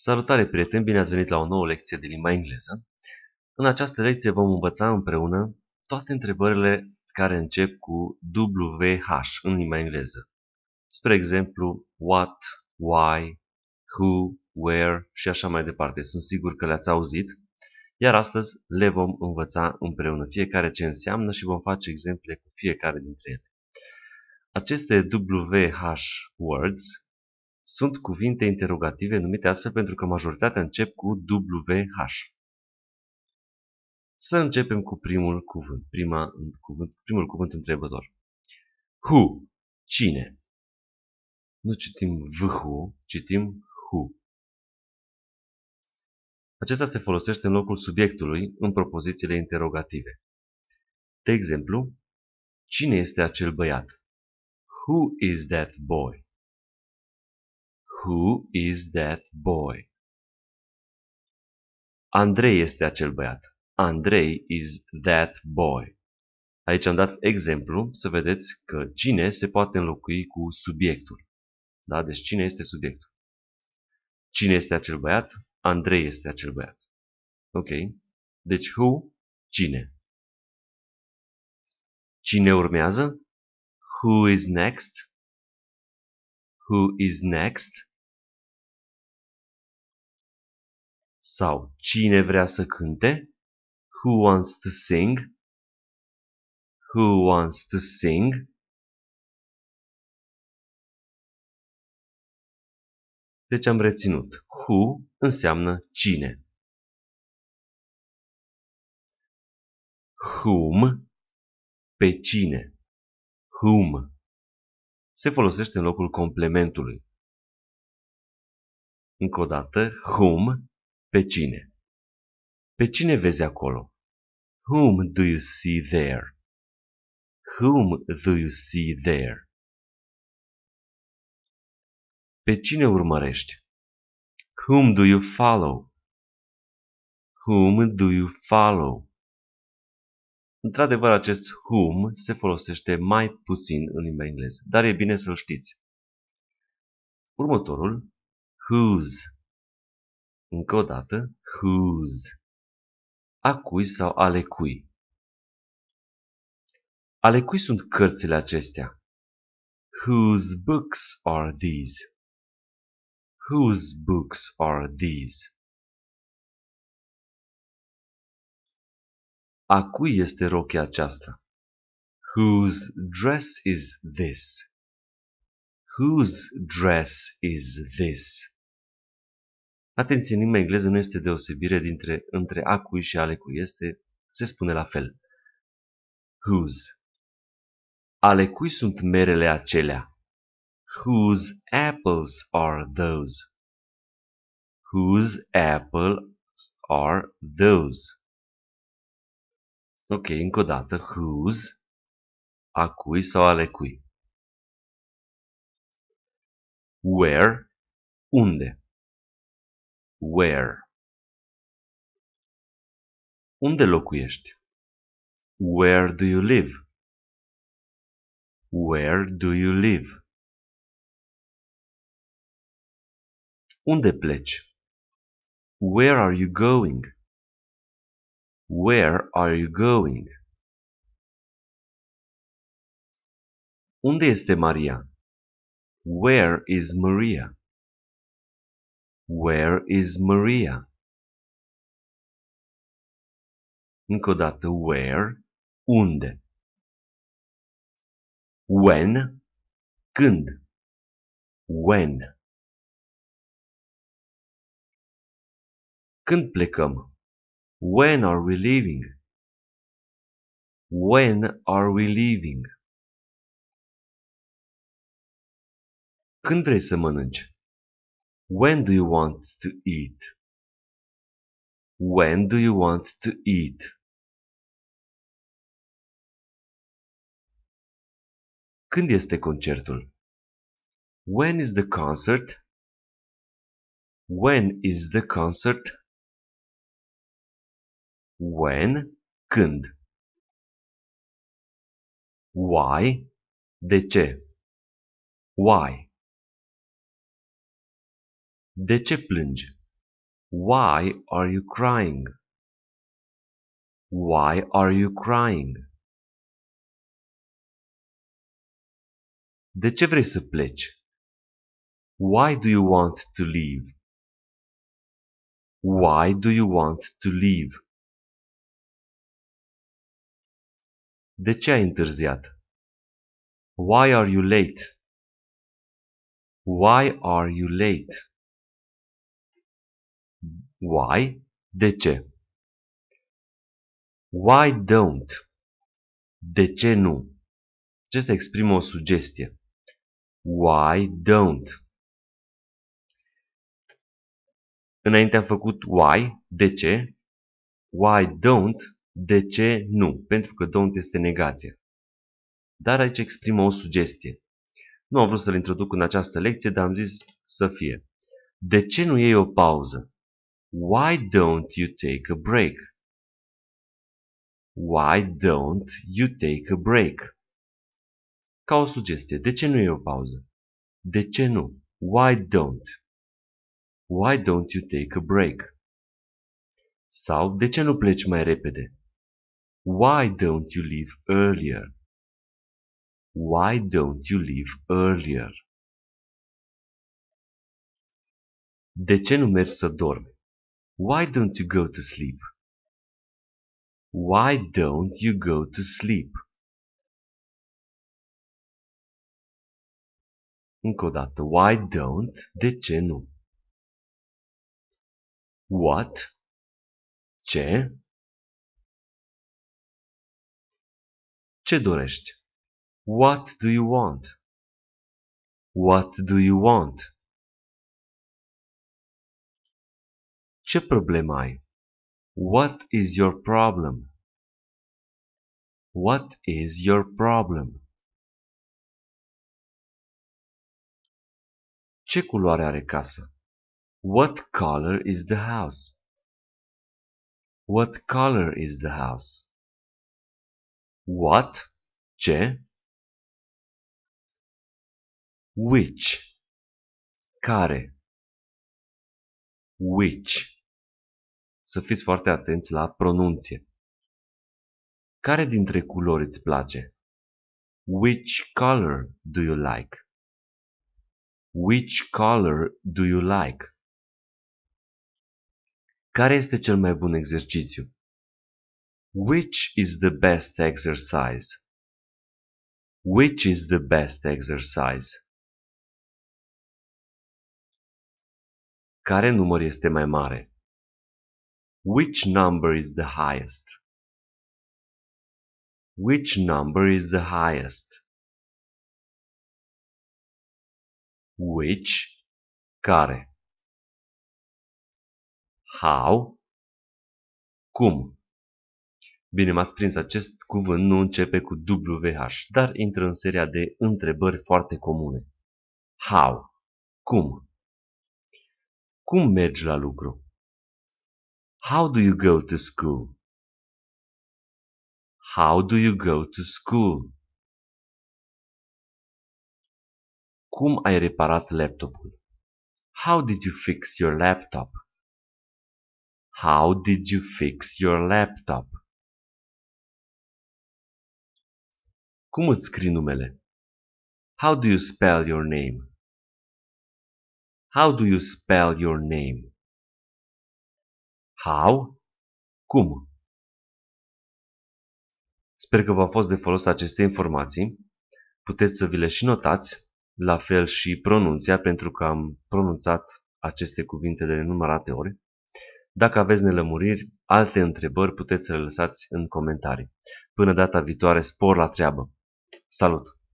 Salutare, prieteni! Bine ați venit la o nouă lecție de limba engleză. În această lecție vom învăța împreună toate întrebările care încep cu WH în limba engleză. Spre exemplu, what, why, who, where și așa mai departe. Sunt sigur că le-ați auzit. Iar astăzi le vom învăța împreună, fiecare ce înseamnă, și vom face exemple cu fiecare dintre ele. Aceste WH words sunt cuvinte interogative numite astfel pentru că majoritatea încep cu WH. Să începem cu primul cuvânt întrebător. Who? Cine? Nu citim VH, citim who. Acesta se folosește în locul subiectului în propozițiile interogative. De exemplu, cine este acel băiat? Who is that boy? Who is that boy? Andrei este acel băiat. Andrei is that boy. Aici am dat exemplu să vedeți că cine se poate înlocui cu subiectul. Da? Deci cine este subiectul. Cine este acel băiat? Andrei este acel băiat. Ok. Deci who? Cine. Cine urmează? Who is next? Who is next? Sau cine vrea să cânte? Who wants to sing? Who wants to sing? Deci am reținut. Who înseamnă cine. Whom, pe cine. Whom se folosește în locul complementului. Încă o dată, whom, pe cine. Pe cine vezi acolo? Whom do you see there? Whom do you see there? Pe cine urmărești? Whom do you follow? Whom do you follow? Într-adevăr, acest whom se folosește mai puțin în limba engleză, dar e bine să-l știți. Următorul, whose. Încă o dată, whose. A cui sau ale cui. Ale cui sunt cărțile acestea? Whose books are these? Whose books are these? A cui este rochia aceasta? Whose dress is this? Whose dress is this? Atenție, în limba engleză nu este deosebire între a cui și ale cui. Se spune la fel. Whose. Ale cui sunt merele acelea? Whose apples are those? Whose apples are those? Ok, încă o dată. Whose. A cui sau ale cui. Where. Unde. Where. Unde locuiești? Where do you live? Where do you live? Unde pleci? Where are you going? Where are you going? Unde este Maria? Where is Maria? Where is Maria? Încă o dată, where, unde. When, când. When. Când plecăm? When are we leaving? When are we leaving? Când vrei să mănânci? When do you want to eat? When do you want to eat? Când este concertul? When is the concert? When is the concert? When, când. Why, de ce. Why. De ce plângi? Why are you crying? Why are you crying? De ce vrei să pleci? Why do you want to leave? Why do you want to leave? De ce ai întârziat? Why are you late? Why are you late? Why? De ce? Why don't? De ce nu? Acesta exprimă o sugestie. Why don't? Înainte am făcut why, de ce, why don't, de ce nu, pentru că don't este negație. Dar aici exprimă o sugestie. Nu am vrut să-l introduc în această lecție, dar am zis să fie. De ce nu iei o pauză? Why don't you take a break? Why don't you take a break? Ca o sugestie. De ce nu iei o pauză? De ce nu? Why don't? Why don't you take a break? Sau, de ce nu pleci mai repede? Why don't you leave earlier? Why don't you leave earlier? De ce nu mergi să dormi? Why don't you go to sleep? Why don't you go to sleep? Încă o dată, why don't? De ce nu? What? Ce? Ce dorești? What do you want? What do you want? Ce problemă ai? What is your problem? What is your problem? Ce culoare are casa? What color is the house? What color is the house? What? Ce? Which? Care? Which? Să fiți foarte atenți la pronunție. Care dintre culori îți place? Which color do you like? Which color do you like? Care este cel mai bun exercițiu? Which is the best exercise? Which is the best exercise? Care număr este mai mare? Which number is the highest? Which number is the highest? Which? Care? How? Cum? Bine, m-ați prins, acest cuvânt nu începe cu WH, dar intră în seria de întrebări foarte comune. How? Cum? Cum mergi la lucru? How do you go to school? How do you go to school? Cum ai reparat laptopul? How did you fix your laptop? How did you fix your laptop? Cum îți scrii numele? How do you spell your name? How do you spell your name? How? Cum? Sper că v-a fost de folos aceste informații. Puteți să vi le și notați, la fel și pronunția, pentru că am pronunțat aceste cuvinte de nenumărate ori. Dacă aveți nelămuriri, alte întrebări, puteți să le lăsați în comentarii. Până data viitoare, spor la treabă! Salut!